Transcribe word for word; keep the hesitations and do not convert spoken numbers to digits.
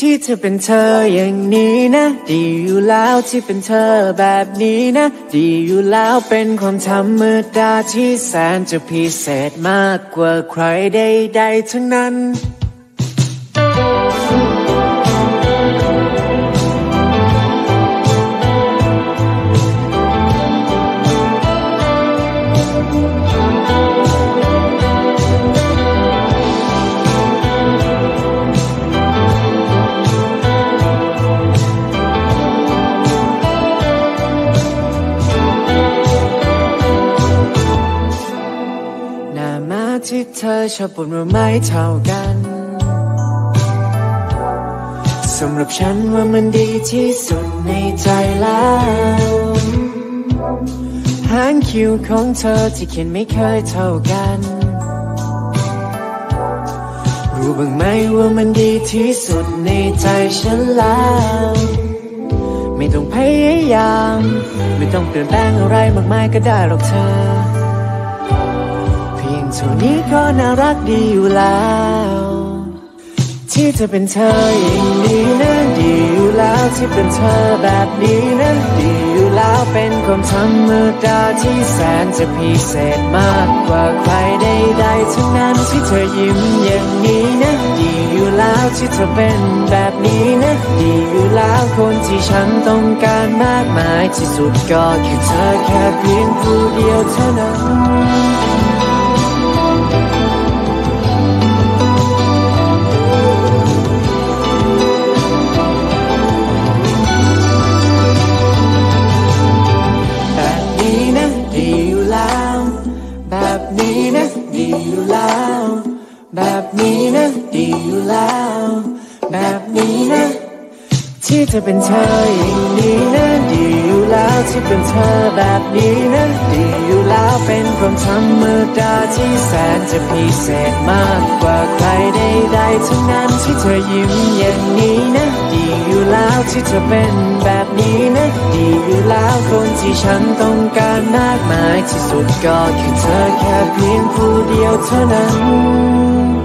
ที่เธอเป็นเธออย่างนี้นะดีอยู่แล้วที่เป็นเธอแบบนี้นะดีอยู่แล้วเป็นความธรรมดาที่แสนจะพิเศษมากกว่าใครใดๆทั้งนั้นที่เธอชอบบ่นว่าไม่เท่ากันสำหรับฉันว่ามันดีที่สุดในใจแล้วหางคิ้วของเธอที่เขียนไม่เคยเท่ากันรู้บ้างไหมว่ามันดีที่สุดในใจฉันแล้วไม่ต้องพยายามไม่ต้องเปลี่ยนแปลงอะไรมากมายก็ได้หรอกเธอส่วนนี้ก็น่ารักดีอยู่แล้วที่จะเป็นเธออย่างนี้นะดีอยู่แล้วที่เป็นเธอแบบนี้นะดีอยู่แล้วเป็นความธรรมดาที่แสนจะพิเศษมากกว่าใครใดๆทั้งนั้นที่เธอยิ้มอย่างนี้นะดีอยู่แล้วที่เธอเป็นแบบนี้นะดีอยู่แล้วคนที่ฉันต้องการมากมายที่สุดก็คือเธอแค่เพียงผู้เดียวเท่านั้นแบบนี้นะดีอยู่แล้วแบบนี้นะที่เธอเป็นเธออย่างนี้นะดีอยู่แล้วที่เป็นเธอแบบนี้นะดีอยู่แล้วเป็นความธรรมดาที่แสนจะพิเศษมากกว่าใครใดๆทั้งนั้นที่เธอยิ้มอย่างนี้นะดีอยู่แล้วที่เธอเป็นแบบนี้นะดีอยู่แล้วคนที่ฉันต้องการมากมายที่สุดก็คือเธอแค่เพียงผู้เดียวเท่านั้น